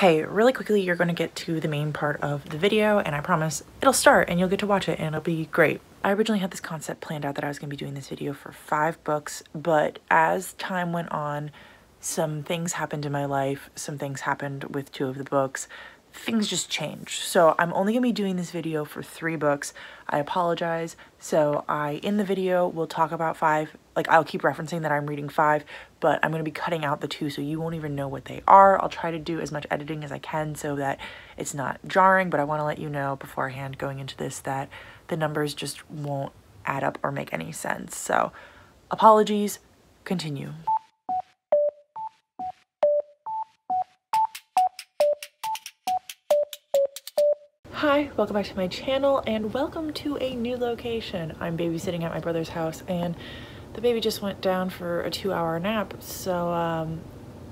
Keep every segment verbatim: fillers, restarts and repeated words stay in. hey, really quickly you're going to get to the main part of the video and I promise it'll start and you'll get to watch it and it'll be great. I originally had this concept planned out that I was going to be doing this video for five books, but as time went on, some things happened in my life, some things happened with two of the books, things just changed. So I'm only going to be doing this video for three books. I apologize. So I, in the video, will talk about five. Like, I'll keep referencing that I'm reading five, but I'm going to be cutting out the two so you won't even know what they are. I'll try to do as much editing as I can so that it's not jarring, but I want to let you know beforehand going into this that the numbers just won't add up or make any sense. So apologies, continue. Hi, welcome back to my channel and welcome to a new location. I'm babysitting at my brother's house and the baby just went down for a two hour nap, so um,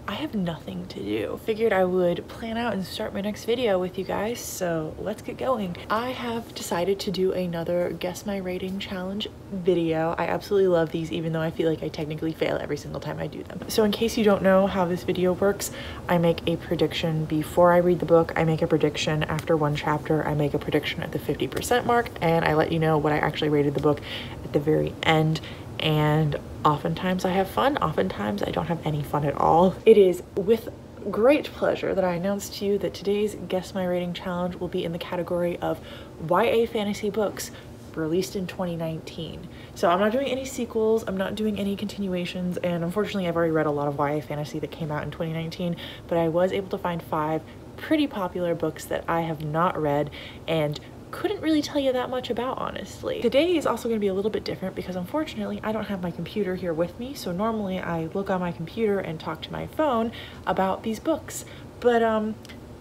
I have nothing to do. Figured I would plan out and start my next video with you guys, so let's get going. I have decided to do another Guess My Rating Challenge video. I absolutely love these even though I feel like I technically fail every single time I do them. So in case you don't know how this video works, I make a prediction before I read the book, I make a prediction after one chapter, I make a prediction at the fifty percent mark, and I let you know what I actually rated the book at the very end. And oftentimes I have fun, oftentimes I don't have any fun at all. It is with great pleasure that I announce to you that today's Guess My Rating Challenge will be in the category of Y A fantasy books released in twenty nineteen. So I'm not doing any sequels, I'm not doing any continuations, and unfortunately I've already read a lot of Y A fantasy that came out in twenty nineteen, but I was able to find five pretty popular books that I have not read and couldn't really tell you that much about, honestly. Today is also going to be a little bit different because unfortunately I don't have my computer here with me, so normally I look on my computer and talk to my phone about these books, but um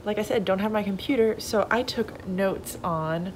like I said, don't have my computer, so I took notes on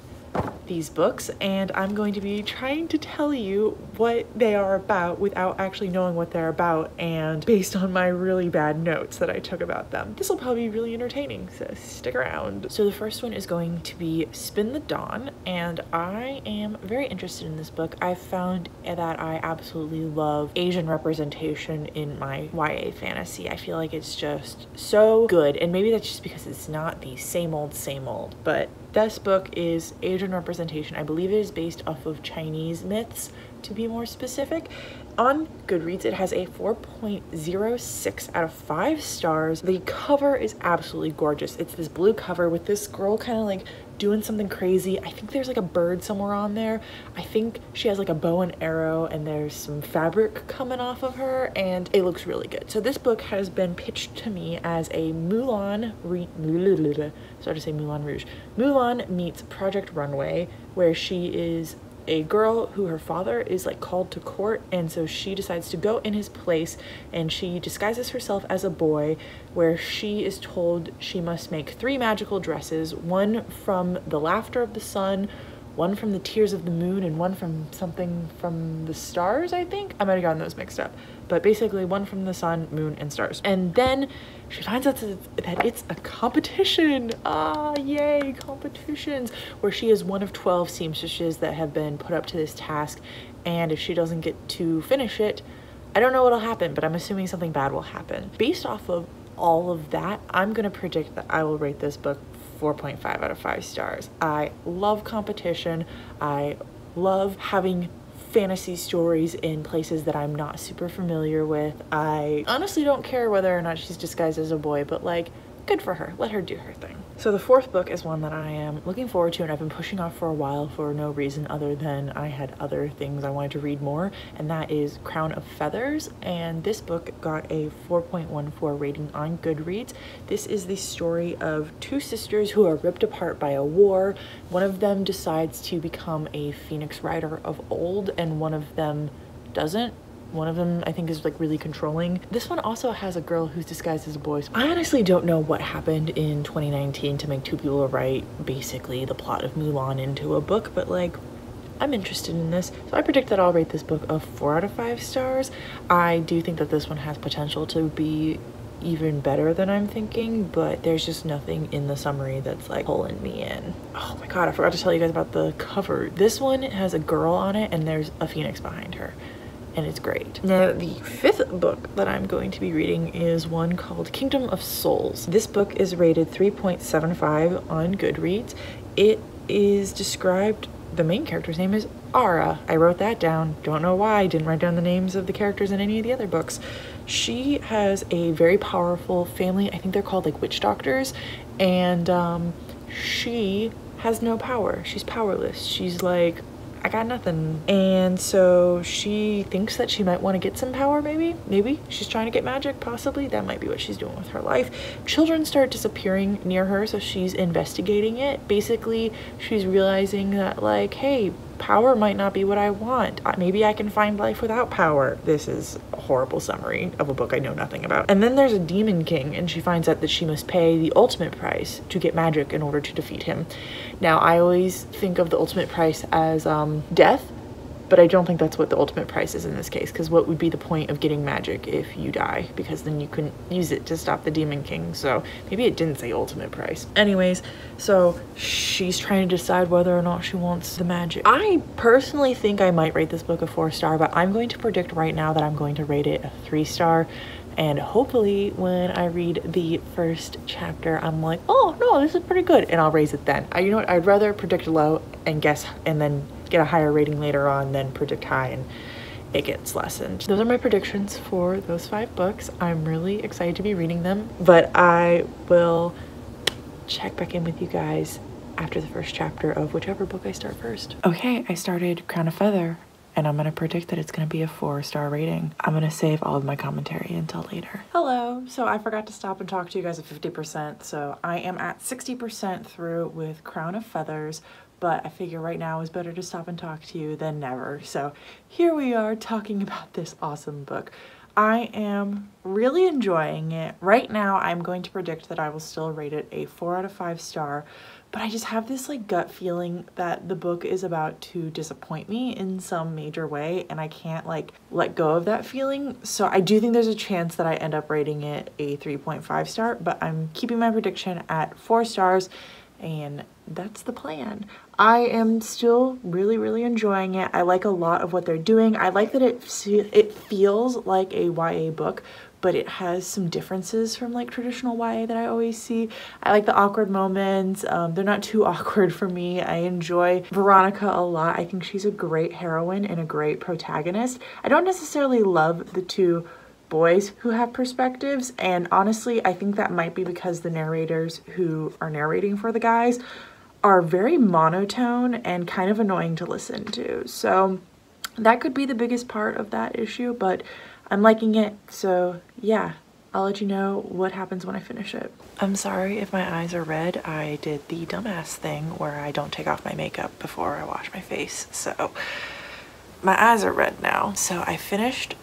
these books and I'm going to be trying to tell you what they are about without actually knowing what they're about and based on my really bad notes that I took about them. This will probably be really entertaining, so stick around. So the first one is going to be Spin the Dawn, and I am very interested in this book. I've found that I absolutely love Asian representation in my Y A fantasy. I feel like it's just so good, and maybe that's just because it's not the same old same old, but this book is Asian representation. I believe it is based off of Chinese myths, to be more specific. On Goodreads, it has a four point oh six out of five stars. The cover is absolutely gorgeous. It's this blue cover with this girl kind of like doing something crazy. I think there's like a bird somewhere on there. I think she has like a bow and arrow and there's some fabric coming off of her and it looks really good. So this book has been pitched to me as a Mulan, re sorry to say Moulin Rouge. Mulan meets Project Runway, where she is a girl who her father is like called to court, and so she decides to go in his place and she disguises herself as a boy, where she is told she must make three magical dresses, one from the laughter of the sun, one from the tears of the moon, and one from something from the stars, I think. I might have gotten those mixed up, but basically one from the sun, moon, and stars. And then she finds out that it's a competition. Ah, yay, competitions, where she is one of twelve seamstresses that have been put up to this task, and if she doesn't get to finish it, I don't know what'll happen, but I'm assuming something bad will happen. Based off of all of that, I'm gonna predict that I will rate this book four point five out of five stars. I love competition. I love having fantasy stories in places that I'm not super familiar with. I honestly don't care whether or not she's disguised as a boy, but like, good for her. Let her do her thing. So the fourth book is one that I am looking forward to and I've been pushing off for a while for no reason other than I had other things I wanted to read more, and that is Crown of Feathers, and this book got a four point one four rating on Goodreads. This is the story of two sisters who are ripped apart by a war. One of them decides to become a Phoenix Rider of old and one of them doesn't. One of them, I think, is like really controlling. This one also has a girl who's disguised as a boy. I honestly don't know what happened in twenty nineteen to make two people write basically the plot of Mulan into a book, but like, I'm interested in this. So I predict that I'll rate this book a four out of five stars. I do think that this one has potential to be even better than I'm thinking, but there's just nothing in the summary that's like pulling me in. Oh my God, I forgot to tell you guys about the cover. This one has a girl on it and there's a phoenix behind her. and it's great. Now, the fifth book that I'm going to be reading is one called Kingdom of Souls. This book is rated three point seven five on Goodreads. It is described, the main character's name is Ara. I wrote that down. Don't know why. I didn't write down the names of the characters in any of the other books. She has a very powerful family. I think they're called like witch doctors. And um, she has no power. She's powerless. She's like, I got nothing. And so she thinks that she might want to get some power, maybe. Maybe she's trying to get magic, possibly. That might be what she's doing with her life. Children start disappearing near her, so she's investigating it. Basically, she's realizing that, like, hey, power might not be what I want. Maybe I can find life without power. This is a horrible summary of a book I know nothing about. And then there's a demon king, and she finds out that she must pay the ultimate price to get magic in order to defeat him. Now, I always think of the ultimate price as um, death, but I don't think that's what the ultimate price is in this case, because what would be the point of getting magic if you die? Because then you couldn't use it to stop the demon king, so maybe it didn't say ultimate price. Anyways, so she's trying to decide whether or not she wants the magic. I personally think I might rate this book a four star, but I'm going to predict right now that I'm going to rate it a three star. And hopefully when I read the first chapter, I'm like, oh no, this is pretty good. And I'll raise it then. I, you know what, I'd rather predict low and guess and then get a higher rating later on than predict high and it gets lessened. Those are my predictions for those five books. I'm really excited to be reading them, but I will check back in with you guys after the first chapter of whichever book I start first. Okay, I started Crown of Feather, and I'm gonna predict that it's gonna be a four star rating. I'm gonna save all of my commentary until later. Hello, so I forgot to stop and talk to you guys at fifty percent, so I am at sixty percent through with Crown of Feathers, but I figure right now is better to stop and talk to you than never. So here we are talking about this awesome book. I am really enjoying it. Right now, I'm going to predict that I will still rate it a four out of five star, but I just have this like gut feeling that the book is about to disappoint me in some major way, and I can't like let go of that feeling. So I do think there's a chance that I end up rating it a three point five star, but I'm keeping my prediction at four stars, and that's the plan. I am still really, really enjoying it. I like a lot of what they're doing. I like that it it feels like a Y A book, but it has some differences from like traditional Y A that I always see. I like the awkward moments. Um, they're not too awkward for me. I enjoy Veronica a lot. I think she's a great heroine and a great protagonist. I don't necessarily love the two boys who have perspectives, and honestly, I think that might be because the narrators who are narrating for the guys are very monotone and kind of annoying to listen to. So that could be the biggest part of that issue, but I'm liking it. So yeah, I'll let you know what happens when I finish it. I'm sorry if my eyes are red. I did the dumbass thing where I don't take off my makeup before I wash my face. So my eyes are red now. So I finished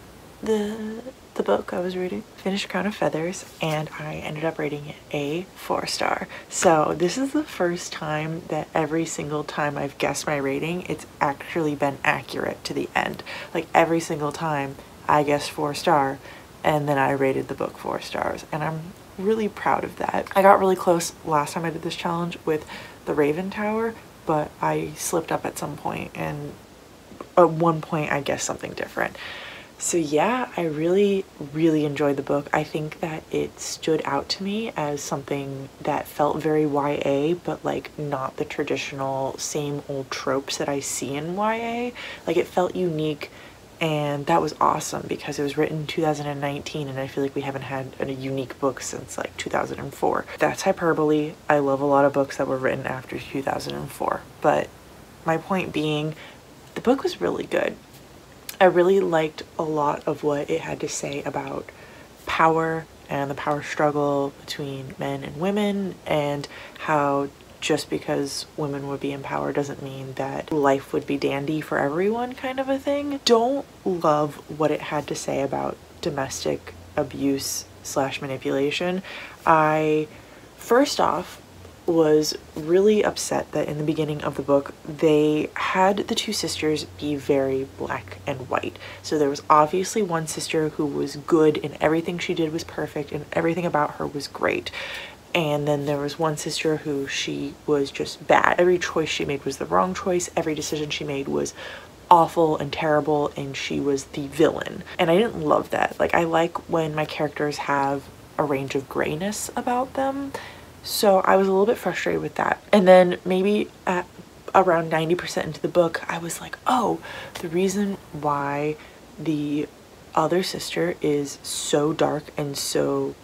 the the book I was reading, finished Crown of Feathers, and I ended up rating it a four star. So this is the first time that every single time I've guessed my rating, it's actually been accurate to the end. Like every single time I guessed four star and then I rated the book four stars. And I'm really proud of that. I got really close last time I did this challenge with The Raven Tower, but I slipped up at some point, and at one point I guessed something different. So yeah, I really, really enjoyed the book. I think that it stood out to me as something that felt very Y A, but like not the traditional same old tropes that I see in Y A. Like it felt unique, and that was awesome because it was written in two thousand nineteen, and I feel like we haven't had a unique book since like two thousand four. That's hyperbole. I love a lot of books that were written after two thousand four, but my point being, the book was really good. I really liked a lot of what it had to say about power and the power struggle between men and women, and how just because women would be in power doesn't mean that life would be dandy for everyone, kind of a thing. Don't love what it had to say about domestic abuse slash manipulation. I, first off, was really upset that in the beginning of the book they had the two sisters be very black and white. So there was obviously one sister who was good and everything she did was perfect and everything about her was great, and then there was one sister who she was just bad. Every choice she made was the wrong choice. Every decision she made was awful and terrible and she was the villain. And I didn't love that. Like, I like when my characters have a range of grayness about them. So I was a little bit frustrated with that. And then maybe at around ninety percent into the book, I was like, oh, the reason why the other sister is so dark and so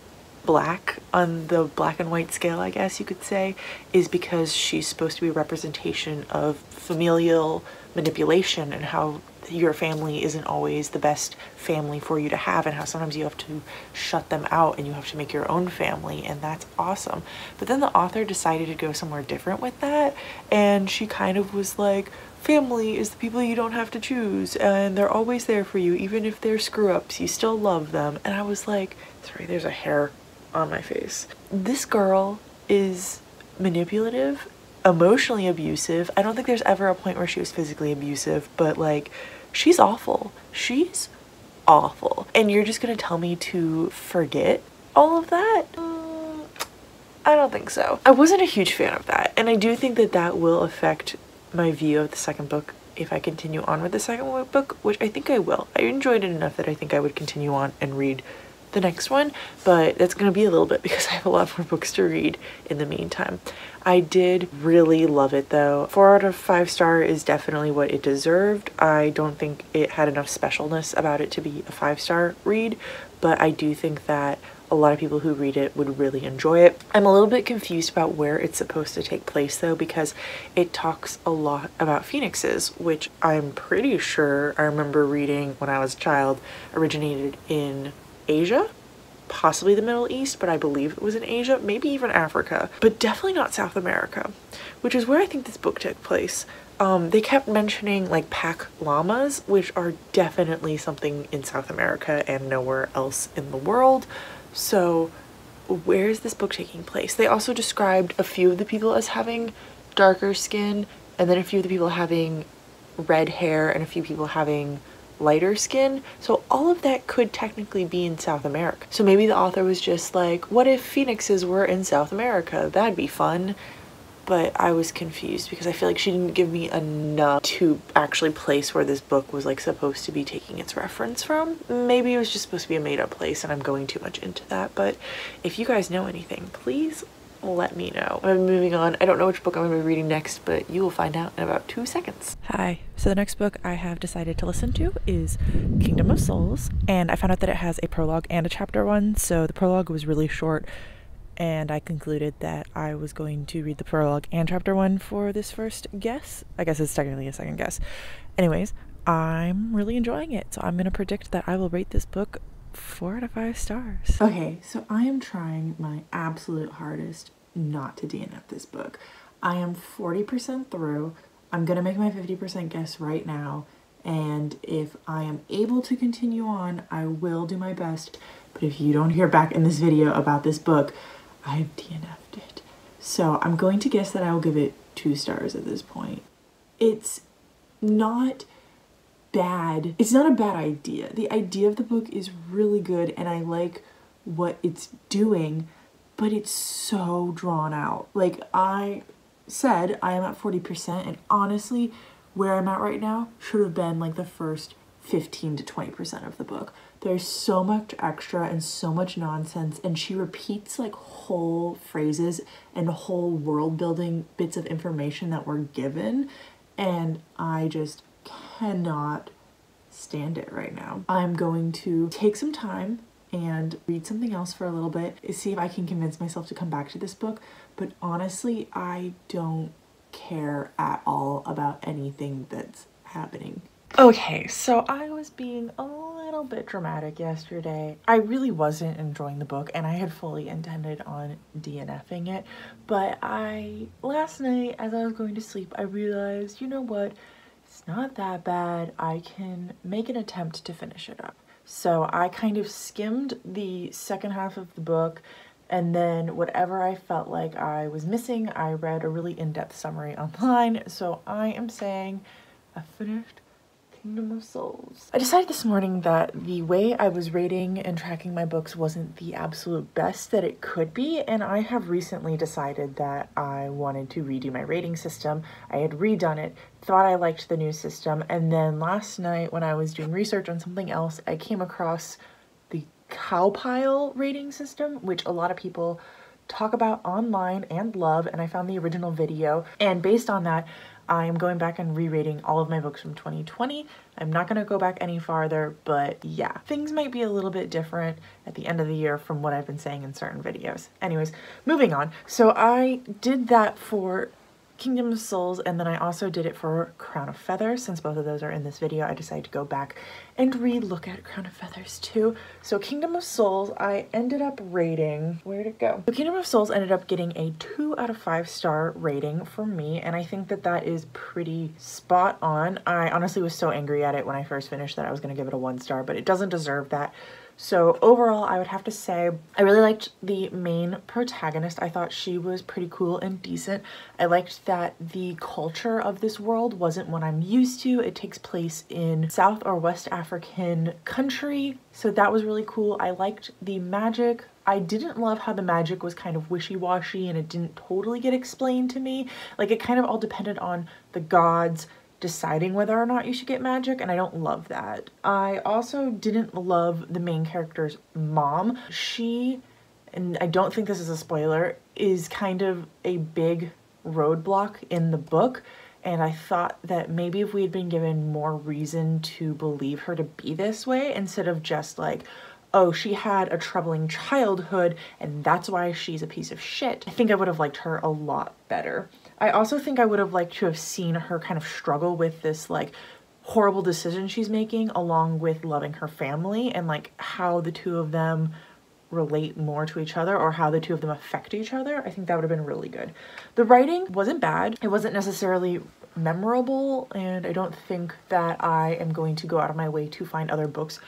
black on the black and white scale, I guess you could say, is because she's supposed to be a representation of familial manipulation and how your family isn't always the best family for you to have and how sometimes you have to shut them out and you have to make your own family, and that's awesome. But then the author decided to go somewhere different with that, and she kind of was like, family is the people you don't have to choose and they're always there for you, even if they're screw-ups you still love them. And I was like, sorry, there's a hair on my face. This girl is manipulative, emotionally abusive. I don't think there's ever a point where she was physically abusive, but like, she's awful. She's awful. And you're just gonna tell me to forget all of that? Mm, I don't think so. I wasn't a huge fan of that, and I do think that that will affect my view of the second book if I continue on with the second book, which I think I will. I enjoyed it enough that I think I would continue on and read the next one, but that's gonna be a little bit because I have a lot more books to read in the meantime. I did really love it though. Four out of five star is definitely what it deserved. I don't think it had enough specialness about it to be a five star read, but I do think that a lot of people who read it would really enjoy it. I'm a little bit confused about where it's supposed to take place though, because it talks a lot about phoenixes, which I'm pretty sure I remember reading when I was a child originated in Asia, possibly the Middle East, but I believe it was in Asia, maybe even Africa, but definitely not South America, which is where I think this book took place. Um, they kept mentioning like pack llamas, which are definitely something in South America and nowhere else in the world. So where is this book taking place? They also described a few of the people as having darker skin, and then a few of the people having red hair, and a few people having lighter skin. So all of that could technically be in South America. So maybe the author was just like, what if phoenixes were in South America? That'd be fun. But I was confused because I feel like she didn't give me enough to actually place where this book was like supposed to be taking its reference from. Maybe it was just supposed to be a made-up place and I'm going too much into that, but if you guys know anything, please let me know. I'm moving on. I don't know which book I'm going to be reading next, but you will find out in about two seconds. Hi. So the next book I have decided to listen to is Kingdom of Souls, and I found out that it has a prologue and a chapter one, so the prologue was really short, and I concluded that I was going to read the prologue and chapter one for this first guess. I guess it's technically a second guess. Anyways, I'm really enjoying it, so I'm going to predict that I will rate this book four out of five stars. Okay, so I am trying my absolute hardest not to D N F this book. I am forty percent through. I'm gonna make my fifty percent guess right now, and if I am able to continue on, I will do my best. But if you don't hear back in this video about this book, I've D N F'd it. So I'm going to guess that I will give it two stars at this point. It's not bad. It's not a bad idea. The idea of the book is really good and I like what it's doing, but it's so drawn out. Like I said, I am at forty percent, and honestly, where I'm at right now should have been like the first fifteen to twenty percent of the book. There's so much extra and so much nonsense, and she repeats like whole phrases and whole world building bits of information that were given, and I just cannot stand it right now. I'm going to take some time and read something else for a little bit, see if I can convince myself to come back to this book, but honestly, I don't care at all about anything that's happening. Okay, so I was being a little bit dramatic yesterday. I really wasn't enjoying the book, and I had fully intended on D N F'ing it, but I, last night as I was going to sleep, I realized, you know what, it's not that bad. I can make an attempt to finish it up. So I kind of skimmed the second half of the book, and then whatever I felt like I was missing, I read a really in-depth summary online. So I am saying I finished Kingdom of Souls. I decided this morning that the way I was rating and tracking my books wasn't the absolute best that it could be, and I have recently decided that I wanted to redo my rating system. I had redone it, thought I liked the new system, and then last night when I was doing research on something else, I came across the Cowpile rating system, which a lot of people talk about online and love, and I found the original video, and based on that, I'm going back and re-rating all of my books from twenty twenty. I'm not gonna go back any farther, but yeah, things might be a little bit different at the end of the year from what I've been saying in certain videos. Anyways, moving on. So I did that for Kingdom of Souls, and then I also did it for Crown of Feathers. Since both of those are in this video, I decided to go back and re-look at Crown of Feathers too. So Kingdom of Souls, I ended up rating, where'd it go? So Kingdom of Souls ended up getting a two out of five star rating for me, and I think that that is pretty spot on. I honestly was so angry at it when I first finished that I was gonna give it a one star, but it doesn't deserve that. So overall, I would have to say I really liked the main protagonist. I thought she was pretty cool and decent. I liked that the culture of this world wasn't what I'm used to. It takes place in South or West African country, so that was really cool. I liked the magic. I didn't love how the magic was kind of wishy-washy and it didn't totally get explained to me. Like, it kind of all depended on the gods deciding whether or not you should get magic, and I don't love that. I also didn't love the main character's mom. She, and I don't think this is a spoiler, is kind of a big roadblock in the book, and I thought that maybe if we had been given more reason to believe her to be this way, instead of just like, oh, she had a troubling childhood and that's why she's a piece of shit, I think I would have liked her a lot better. I also think I would have liked to have seen her kind of struggle with this like horrible decision she's making along with loving her family, and like how the two of them relate more to each other or how the two of them affect each other. I think that would have been really good. The writing wasn't bad. It wasn't necessarily memorable, and I don't think that I am going to go out of my way to find other books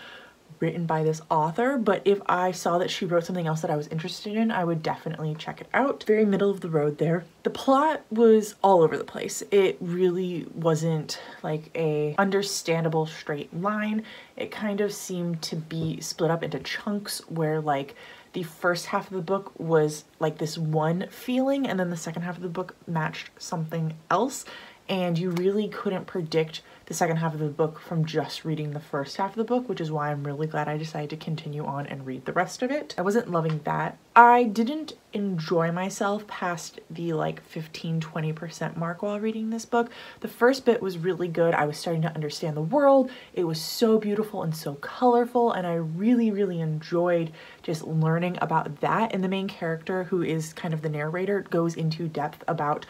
written by this author, but if I saw that she wrote something else that I was interested in, I would definitely check it out. Very middle of the road there. The plot was all over the place. It really wasn't like a understandable straight line. It kind of seemed to be split up into chunks where like the first half of the book was like this one feeling, and then the second half of the book matched something else, and you really couldn't predict the second half of the book from just reading the first half of the book, which is why I'm really glad I decided to continue on and read the rest of it. I wasn't loving that. I didn't enjoy myself past the like fifteen to twenty percent mark while reading this book. The first bit was really good. I was starting to understand the world. It was so beautiful and so colorful, and I really, really enjoyed just learning about that. And the main character, who is kind of the narrator, goes into depth about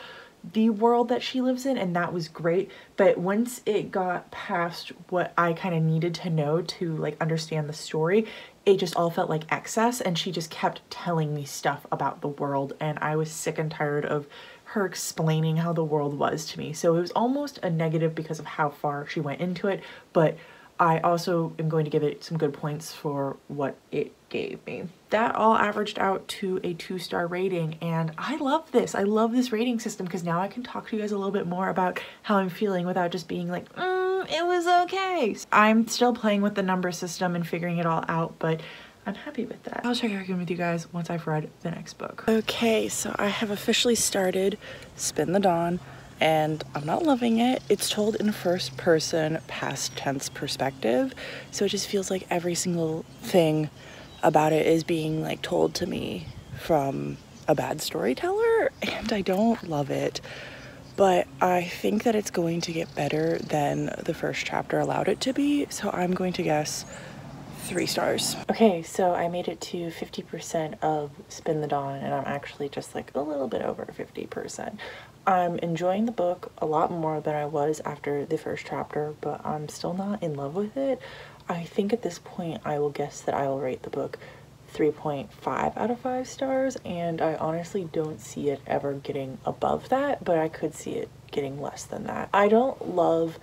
the world that she lives in, and that was great. But once it got past what I kind of needed to know to like understand the story, it just all felt like excess, and she just kept telling me stuff about the world, and I was sick and tired of her explaining how the world was to me. So it was almost a negative because of how far she went into it, but I also am going to give it some good points for what it gave me. That all averaged out to a two-star rating, and I love this. I love this rating system because now I can talk to you guys a little bit more about how I'm feeling without just being like, mm, it was okay. I'm still playing with the number system and figuring it all out, but I'm happy with that. I'll check back in with you guys once I've read the next book. Okay, so I have officially started Spin the Dawn, and I'm not loving it. It's told in first person, past tense perspective, so it just feels like every single thing about it is being like told to me from a bad storyteller, and I don't love it, but I think that it's going to get better than the first chapter allowed it to be, so I'm going to guess three stars. Okay, so I made it to fifty percent of Spin the Dawn, and I'm actually just like a little bit over fifty percent. I'm enjoying the book a lot more than I was after the first chapter, but I'm still not in love with it. I think at this point I will guess that I will rate the book three point five out of five stars, and I honestly don't see it ever getting above that, but I could see it getting less than that. I don't love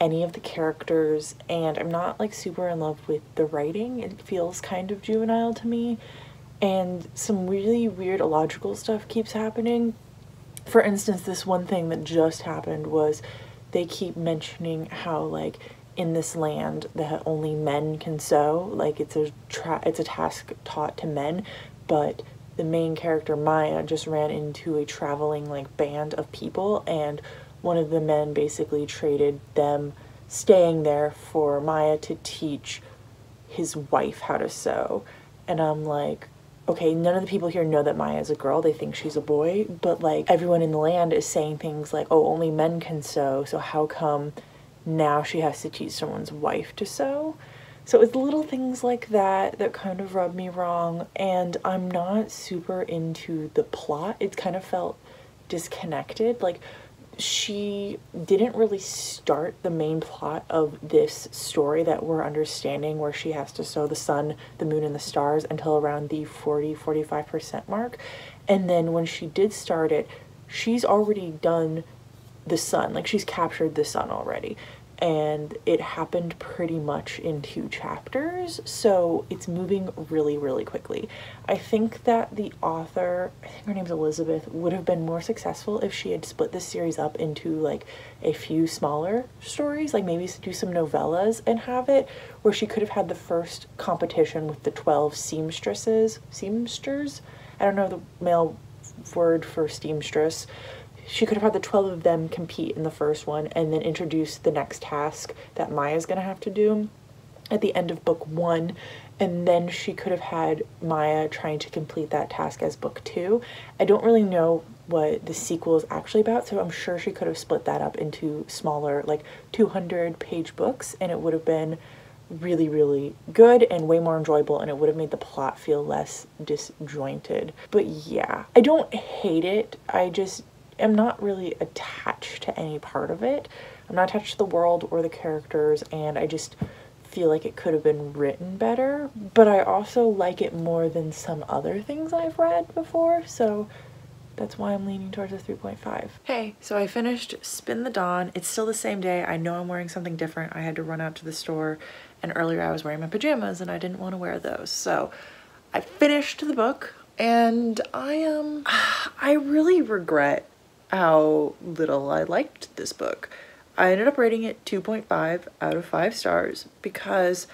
any of the characters, and I'm not like super in love with the writing. It feels kind of juvenile to me, and some really weird illogical stuff keeps happening. For instance, this one thing that just happened was they keep mentioning how like in this land that only men can sew. Like, it's a tra it's a task taught to men, but the main character, Maya, just ran into a traveling, like, band of people, and one of the men basically traded them staying there for Maya to teach his wife how to sew. And I'm like, okay, none of the people here know that Maya is a girl. They think she's a boy, but, like, everyone in the land is saying things like, oh, only men can sew, so how come now she has to teach someone's wife to sew? So it's little things like that that kind of rub me wrong, and I'm not super into the plot. It kind of felt disconnected. Like, she didn't really start the main plot of this story that we're understanding, where she has to sew the sun, the moon, and the stars, until around the forty to forty-five percent mark. And then when she did start it, she's already done the sun. Like, she's captured the sun already, and it happened pretty much in two chapters, so it's moving really, really quickly. I think that the author, I think her name's Elizabeth, would have been more successful if she had split this series up into, like, a few smaller stories, like maybe do some novellas and have it where she could have had the first competition with the twelve seamstresses, seamsters? I don't know the male word for seamstress. She could have had the twelve of them compete in the first one, and then introduce the next task that Maya's gonna have to do at the end of book one, and then she could have had Maya trying to complete that task as book two. I don't really know what the sequel is actually about, so I'm sure she could have split that up into smaller, like, two hundred page books, and it would have been really, really good and way more enjoyable, and it would have made the plot feel less disjointed. But yeah, I don't hate it. I just I'm not really attached to any part of it. I'm not attached to the world or the characters, and I just feel like it could have been written better, but I also like it more than some other things I've read before, so that's why I'm leaning towards a three point five. Hey, so I finished Spin the Dawn. It's still the same day. I know I'm wearing something different. I had to run out to the store, and earlier I was wearing my pajamas and I didn't want to wear those, so I finished the book, and I um I really regret how little I liked this book. I ended up rating it two point five out of five stars because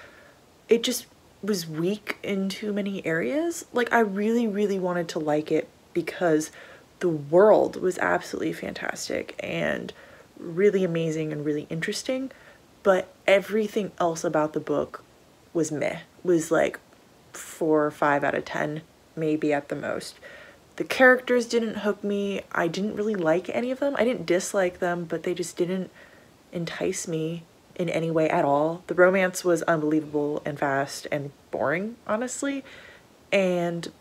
it just was weak in too many areas. Like, I really, really wanted to like it because the world was absolutely fantastic and really amazing and really interesting, but everything else about the book was meh, was like four or five out of ten, maybe at the most. The characters didn't hook me. I didn't really like any of them. I didn't dislike them, but they just didn't entice me in any way at all. The romance was unbelievable and fast and boring, honestly, and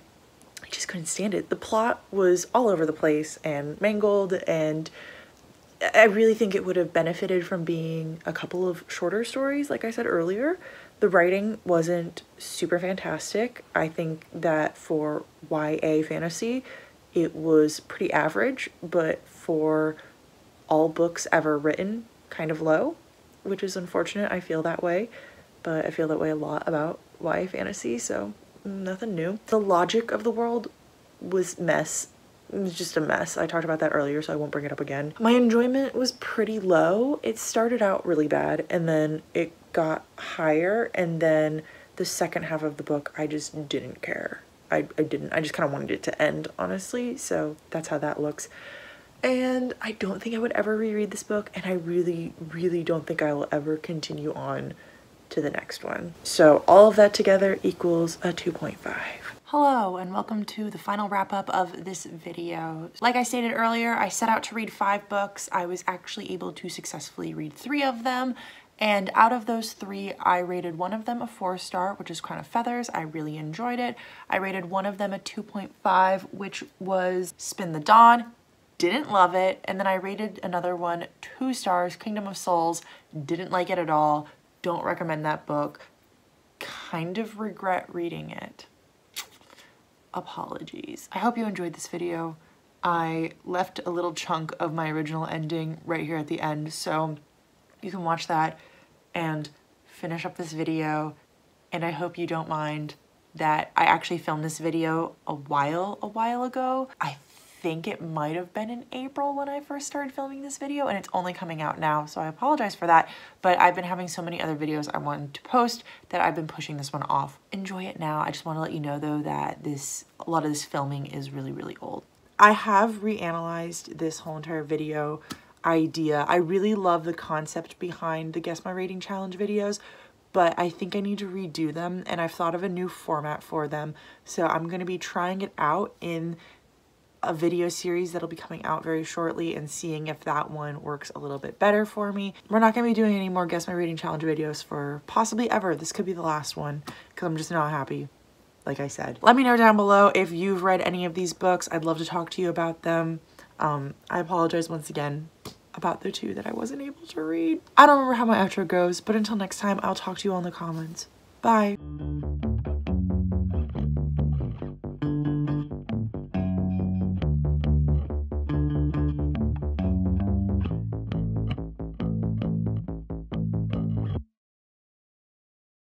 I just couldn't stand it. The plot was all over the place and mangled, and I really think it would have benefited from being a couple of shorter stories, like I said earlier. The writing wasn't super fantastic. I think that for Y A fantasy, it was pretty average, but for all books ever written, kind of low, which is unfortunate. I feel that way, but I feel that way a lot about Y A fantasy, so nothing new. The logic of the world was mess. It was just a mess. I talked about that earlier, so I won't bring it up again. My enjoyment was pretty low. It started out really bad, and then it got higher, and then the second half of the book, I just didn't care. I, I didn't. I just kind of wanted it to end, honestly, so that's how that looks. And I don't think I would ever reread this book, and I really, really don't think I will ever continue on to the next one. So all of that together equals a two point five. Hello and welcome to the final wrap up of this video. Like I stated earlier, I set out to read five books. I was actually able to successfully read three of them, and out of those three, I rated one of them a four star, which is Crown of Feathers. I really enjoyed it. I rated one of them a two point five, which was Spin the Dawn. Didn't love it. And then I rated another one two stars, Kingdom of Souls. Didn't like it at all. Don't recommend that book. Kind of regret reading it. Apologies. I hope you enjoyed this video. I left a little chunk of my original ending right here at the end, so you can watch that and finish up this video. And I hope you don't mind that I actually filmed this video a while, a while ago. I think it might have been in April when I first started filming this video, and it's only coming out now, so I apologize for that, but I've been having so many other videos I wanted to post that I've been pushing this one off. Enjoy it now. I just want to let you know though that this a lot of this filming is really, really old. I have reanalyzed this whole entire video idea. I really love the concept behind the Guess My Rating Challenge videos, but I think I need to redo them, and I've thought of a new format for them. So I'm going to be trying it out in a video series that'll be coming out very shortly and seeing if that one works a little bit better for me. We're not going to be doing any more Guess My Rating Challenge videos for possibly ever. This could be the last one because I'm just not happy. Like I said, let me know down below if you've read any of these books. I'd love to talk to you about them. Um, I apologize once again about the two that I wasn't able to read. I don't remember how my outro goes, but until next time, I'll talk to you all in the comments. Bye.